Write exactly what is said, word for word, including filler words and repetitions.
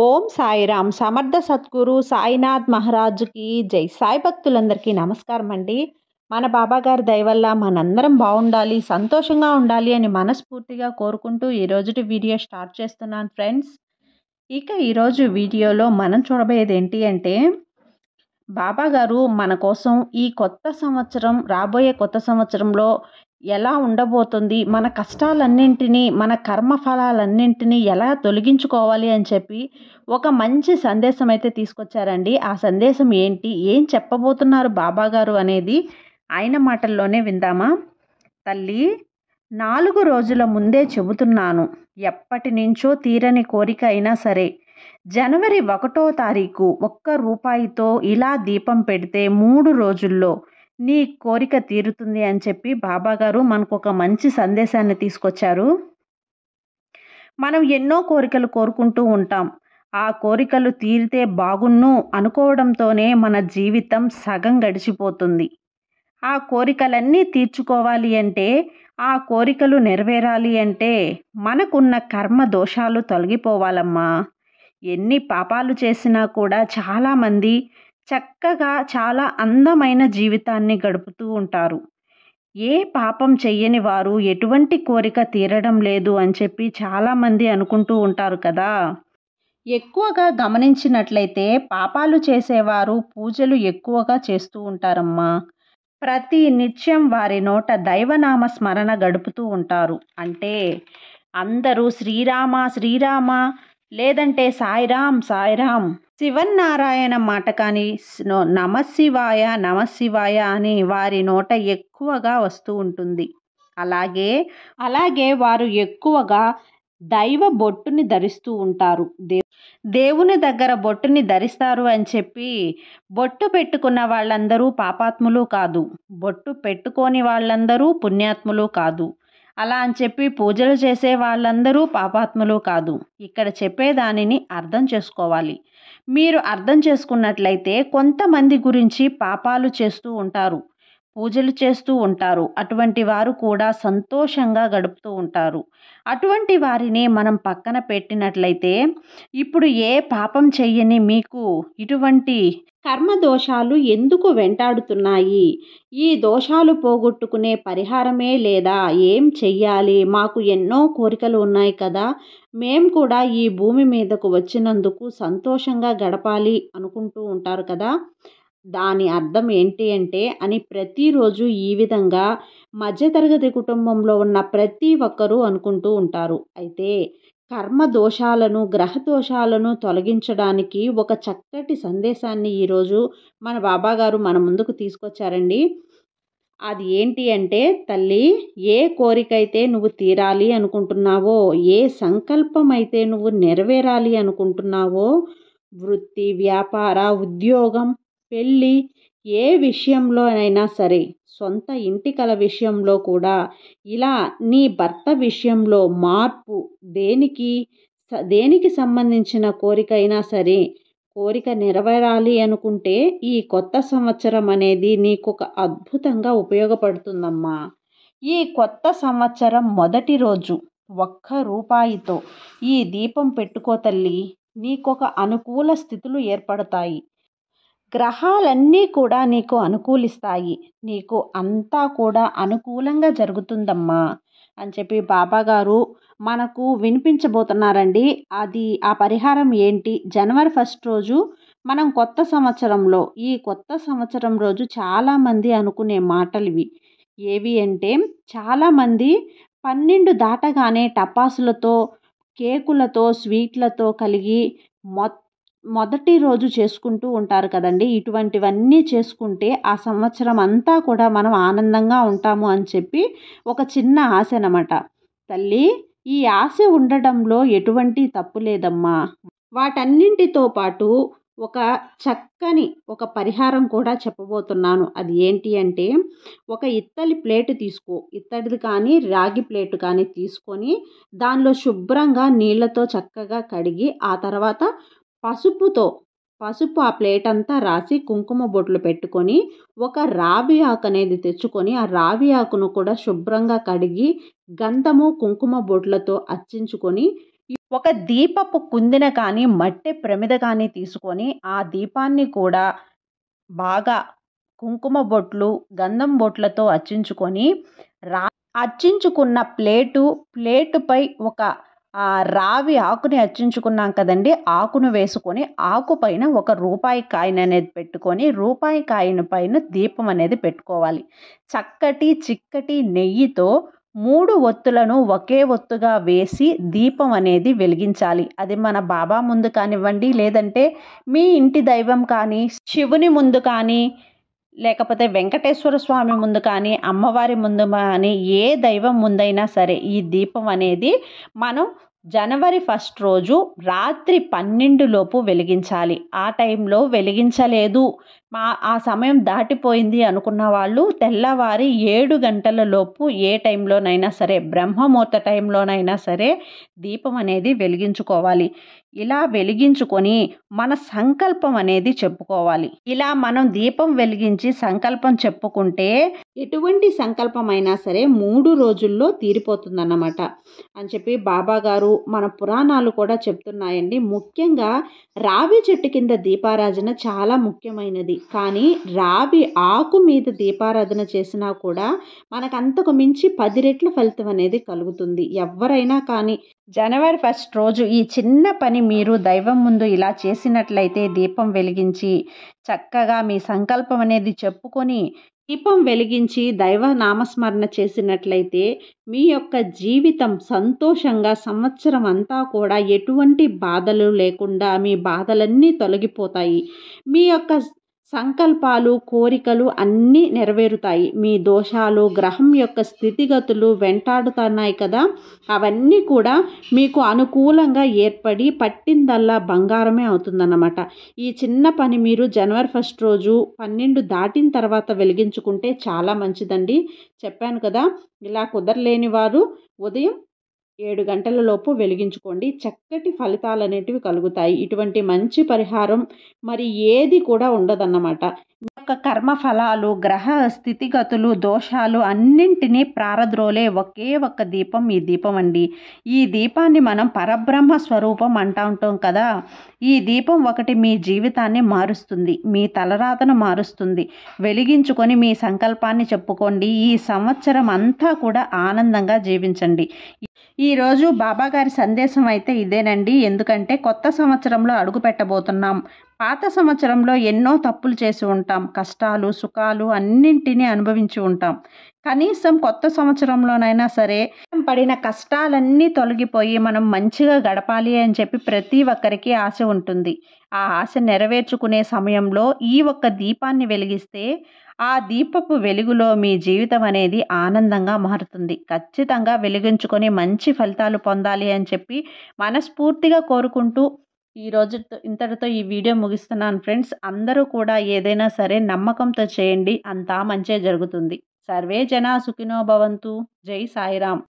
ఓం సాయిరామ్. సమర్థ సద్గురు సాయినాథ్ మహారాజుకి జై. సాయి భక్తులందరికీ నమస్కారం అండి. మన బాబాగారి దయవల్ల మనందరం బాగుండాలి, సంతోషంగా ఉండాలి అని మనస్ఫూర్తిగా కోరుకుంటూ ఈరోజుటి వీడియో స్టార్ట్ చేస్తున్నాను ఫ్రెండ్స్. ఇక ఈరోజు వీడియోలో మనం చూడబోయేది ఏంటి అంటే, బాబాగారు మన కోసం ఈ కొత్త సంవత్సరం, రాబోయే కొత్త సంవత్సరంలో ఎలా ఉండబోతుంది, మన కష్టాలన్నింటినీ, మన కర్మఫలాలన్నింటినీ ఎలా తొలగించుకోవాలి అని చెప్పి ఒక మంచి సందేశం అయితే తీసుకొచ్చారండి. ఆ సందేశం ఏంటి, ఏం చెప్పబోతున్నారు బాబాగారు అనేది ఆయన మాటల్లోనే విందామా. తల్లి, నాలుగు రోజుల ముందే చెబుతున్నాను, ఎప్పటి నుంచో తీరని కోరిక అయినా సరే జనవరి ఒకటో తారీఖు ఒక్క రూపాయితో ఇలా దీపం పెడితే మూడు రోజుల్లో నీ కోరిక తీరుతుంది అని చెప్పి బాబాగారు మనకు ఒక మంచి సందేశాన్ని తీసుకొచ్చారు. మనం ఎన్నో కోరికలు కోరుకుంటూ ఉంటాం. ఆ కోరికలు తీరితే బాగున్ను అనుకోవడంతోనే మన జీవితం సగం గడిచిపోతుంది. ఆ కోరికలన్నీ తీర్చుకోవాలి అంటే, ఆ కోరికలు నెరవేరాలి అంటే మనకున్న కర్మ దోషాలు తొలగిపోవాలమ్మా. ఎన్ని పాపాలు చేసినా కూడా చాలామంది చక్కగా చాలా అందమైన జీవితాన్ని గడుపుతూ ఉంటారు. ఏ పాపం చెయ్యని వారు ఎటువంటి కోరిక తీరడం లేదు అని చెప్పి చాలామంది అనుకుంటూ ఉంటారు కదా. ఎక్కువగా గమనించినట్లయితే పాపాలు చేసేవారు పూజలు ఎక్కువగా చేస్తూ ఉంటారమ్మా. ప్రతి నిత్యం వారి నోట దైవనామ స్మరణ గడుపుతూ ఉంటారు. అంటే అందరూ శ్రీరామ శ్రీరామ, లేదంటే సాయిరామ్ సాయిరామ్, శివన్నారాయణ మాట కానీ నమశివాయ నమశివాయ అని వారి నోట ఎక్కువగా వస్తూ ఉంటుంది. అలాగే అలాగే వారు ఎక్కువగా దైవ బొట్టుని ధరిస్తూ ఉంటారు. దేవుని దగ్గర బొట్టుని ధరిస్తారు అని చెప్పి బొట్టు పెట్టుకున్న వాళ్ళందరూ పాపాత్ములు కాదు, బొట్టు పెట్టుకోని వాళ్ళందరూ పుణ్యాత్ములు కాదు, అలా అని చెప్పి పూజలు చేసే వాళ్ళందరూ పాపాత్ములు కాదు. ఇక్కడ చెప్పేదానిని అర్థం చేసుకోవాలి. మీరు అర్థం చేసుకున్నట్లయితే కొంతమంది గురించి పాపాలు చేస్తూ ఉంటారు, పూజలు చేస్తూ ఉంటారు, అటువంటి వారు కూడా సంతోషంగా గడుపుతూ ఉంటారు. అటువంటి వారిని మనం పక్కన పెట్టినట్లయితే ఇప్పుడు ఏ పాపం చెయ్యని మీకు ఇటువంటి కర్మ దోషాలు ఎందుకు వెంటాడుతున్నాయి, ఈ దోషాలు పోగొట్టుకునే పరిహారమే లేదా, ఏం చెయ్యాలి, మాకు ఎన్నో కోరికలు ఉన్నాయి కదా, మేము కూడా ఈ భూమి మీదకు వచ్చినందుకు సంతోషంగా గడపాలి అనుకుంటూ ఉంటారు కదా, దాని అర్థం ఏంటి అంటే అని ప్రతిరోజు ఈ విధంగా మధ్యతరగతి కుటుంబంలో ఉన్న ప్రతి ఒక్కరూ అనుకుంటూ ఉంటారు. అయితే కర్మ దోషాలను, గ్రహ దోషాలను తొలగించడానికి ఒక చక్కటి సందేశాన్ని ఈరోజు మన బాబాగారు మన ముందుకు తీసుకొచ్చారండి. అది ఏంటి అంటే, తల్లి, ఏ కోరిక అయితే నువ్వు తీరాలి అనుకుంటున్నావో, ఏ సంకల్పం అయితే నువ్వు నెరవేరాలి అనుకుంటున్నావో, వృత్తి, వ్యాపార, ఉద్యోగం, పెళ్ళి, ఏ విషయంలోనైనా సరే, సొంత ఇంటి కల విషయంలో కూడా, ఇలా నీ భర్త విషయంలో మార్పు, దేనికి దేనికి సంబంధించిన కోరిక అయినా సరే కోరిక నెరవేరాలి అనుకుంటే ఈ కొత్త సంవత్సరం అనేది నీకొక అద్భుతంగా ఉపయోగపడుతుందమ్మా. ఈ కొత్త సంవత్సరం మొదటి రోజు ఒక్క రూపాయితో ఈ దీపం పెట్టుకో తల్లి, నీకొక అనుకూల స్థితులు ఏర్పడతాయి. గ్రహాలన్నీ కూడా నీకు అనుకూలిస్తాయి, నీకు అంతా కూడా అనుకూలంగా జరుగుతుందమ్మా అని చెప్పి బాబాగారు మనకు వినిపించబోతున్నారండి. అది ఆ పరిహారం ఏంటి, జనవరి ఫస్ట్ రోజు మనం కొత్త సంవత్సరంలో, ఈ కొత్త సంవత్సరం రోజు చాలామంది అనుకునే మాటలు ఇవి. ఏవి అంటే, చాలామంది పన్నెండు దాటగానే టపాసులతో, కేకులతో, స్వీట్లతో కలిగి మొత్తం మొదటి రోజు చేసుకుంటూ ఉంటారు కదండి. ఇటువంటివన్నీ చేసుకుంటే ఆ సంవత్సరం అంతా కూడా మనం ఆనందంగా ఉంటాము అని చెప్పి ఒక చిన్న ఆశ అన్నమాట. తల్లి, ఈ ఆశ ఉండడంలో ఎటువంటి తప్పు లేదమ్మా. వాటన్నింటితో పాటు ఒక చక్కని ఒక పరిహారం కూడా చెప్పబోతున్నాను. అది ఏంటి అంటే, ఒక ఇత్తడి ప్లేట్ తీసుకో, ఇత్తడిది కానీ రాగి ప్లేట్ కానీ తీసుకొని దానిలో శుభ్రంగా నీళ్ళతో చక్కగా కడిగి ఆ తర్వాత పసుపుతో పసుపు ఆ ప్లేట్ అంతా రాసి కుంకుమ బొట్లు పెట్టుకొని ఒక రావి ఆకు అనేది తెచ్చుకొని ఆ రావి ఆకును కూడా శుభ్రంగా కడిగి గంధము కుంకుమ బొట్లతో అర్చించుకొని ఒక దీపపు కుందెన కానీ మట్టి ప్రమిద కానీ తీసుకొని ఆ దీపాన్ని కూడా బాగా కుంకుమ బొట్లు గంధం బొట్లతో అర్చించుకొని రా అర్చించుకున్న ప్లేటు ప్లేటుపై ఒక రావి ఆకుని అర్చించుకున్నాం కదండి, ఆకును వేసుకొని ఆకు పైన ఒక రూపాయి కాయిన్ అనేది పెట్టుకొని రూపాయి కాయిన్ పైన దీపం అనేది పెట్టుకోవాలి. చక్కటి చిక్కటి నెయ్యితో మూడు ఒత్తులను ఒకే ఒత్తుగా వేసి దీపం అనేది వెలిగించాలి. అది మన బాబా ముందు కానివ్వండి, లేదంటే మీ ఇంటి దైవం కానీ, శివుని ముందు కానీ, లేకపోతే వెంకటేశ్వర స్వామి ముందు కానీ, అమ్మవారి ముందు కానీ, ఏ దైవం ముందైనా సరే ఈ దీపం అనేది మనం జనవరి ఫస్ట్ రోజు రాత్రి పన్నెండు లోపు వెలిగించాలి. ఆ టైంలో వెలిగించలేదు, మా ఆ సమయం దాటిపోయింది అనుకున్న వాళ్ళు తెల్లవారి ఏడు గంటల లోపు ఏ టైంలోనైనా సరే, బ్రహ్మముహూర్త టైంలోనైనా సరే దీపం అనేది వెలిగించుకోవాలి. ఇలా వెలిగించుకొని మన సంకల్పం అనేది చెప్పుకోవాలి. ఇలా మనం దీపం వెలిగించి సంకల్పం చెప్పుకుంటే ఎటువంటి సంకల్పమైనా సరే మూడు రోజుల్లో తీరిపోతుందన్నమాట అని చెప్పి బాబా గారు మన పురాణాలు కూడా చెప్తున్నాయండి. ముఖ్యంగా రావి చెట్టు కింద దీపారాధన చాలా ముఖ్యమైనది. కానీ రావి ఆకు మీద దీపారాధన చేసినా కూడా మనకంతకు మించి పది రెట్ల ఫలితం అనేది కలుగుతుంది. ఎవరైనా కానీ జనవరి ఫస్ట్ రోజు ఈ చిన్న పని మీరు దైవం ముందు ఇలా చేసినట్లయితే, దీపం వెలిగించి చక్కగా మీ సంకల్పం అనేది చెప్పుకొని దీపం వెలిగించి దైవ నామస్మరణ చేసినట్లయితే మీ యొక్క జీవితం సంతోషంగా సంవత్సరం అంతా కూడా ఎటువంటి బాధలు లేకుండా మీ బాధలన్నీ తొలగిపోతాయి. మీ యొక్క సంకల్పాలు కోరికలు అన్నీ నెరవేరుతాయి. మీ దోషాలు గ్రహం యొక్క స్థితిగతులు వెంటాడుతున్నాయి కదా, అవన్నీ కూడా మీకు అనుకూలంగా ఏర్పడి పట్టిందల్లా బంగారమే అవుతుందన్నమాట. ఈ చిన్న పని మీరు జనవరి ఫస్ట్ రోజు పన్నెండు దాటిన తర్వాత వెలిగించుకుంటే చాలా మంచిదండి. చెప్పాను కదా, ఇలా కుదరలేని వారు ఉదయం ఏడు గంటల లోపు వెలిగించుకోండి. చక్కటి ఫలితాలు అనేటివి కలుగుతాయి. ఇటువంటి మంచి పరిహారం మరి ఏది కూడా ఉండదన్నమాట. మీ యొక్క కర్మ ఫలాలు గ్రహ స్థితిగతులు దోషాలు అన్నింటినీ ప్రారద్రోలే ఒకే ఒక్క దీపం ఈ దీపం అండి. ఈ దీపాన్ని మనం పరబ్రహ్మ స్వరూపం అంటూ ఉంటాం కదా, ఈ దీపం ఒకటి మీ జీవితాన్ని మారుస్తుంది, మీ తలరాతను మారుస్తుంది. వెలిగించుకొని మీ సంకల్పాన్ని చెప్పుకోండి. ఈ సంవత్సరం అంతా కూడా ఆనందంగా జీవించండి. ఈరోజు బాబాగారి సందేశం అయితే ఇదేనండి. ఎందుకంటే కొత్త సంవత్సరంలో అడుగు పెట్టబోతున్నాం. పాత సంవత్సరంలో ఎన్నో తప్పులు చేసి ఉంటాం, కష్టాలు సుఖాలు అన్నింటినీ అనుభవించి ఉంటాం. కనీసం కొత్త సంవత్సరంలోనైనా సరే పడిన కష్టాలన్నీ తొలగిపోయి మనం మంచిగా గడపాలి అని చెప్పి ప్రతి ఒక్కరికి ఆశ ఉంటుంది. ఆ ఆశ నెరవేర్చుకునే సమయంలో ఈ ఒక్క దీపాన్ని వెలిగిస్తే ఆ దీపపు వెలుగులో మీ జీవితం అనేది ఆనందంగా మారుతుంది. ఖచ్చితంగా వెలిగించుకొని మంచి ఫలితాలు పొందాలి అని చెప్పి మనస్ఫూర్తిగా కోరుకుంటూ ఈరోజు ఇంతటితో ఈ వీడియో ముగిస్తున్నాను ఫ్రెండ్స్. అందరూ కూడా ఏదైనా సరే నమ్మకంతో చేయండి, అంతా మంచే జరుగుతుంది. సర్వే జనా సుఖినో భవంతు. జై సాయిరామ్.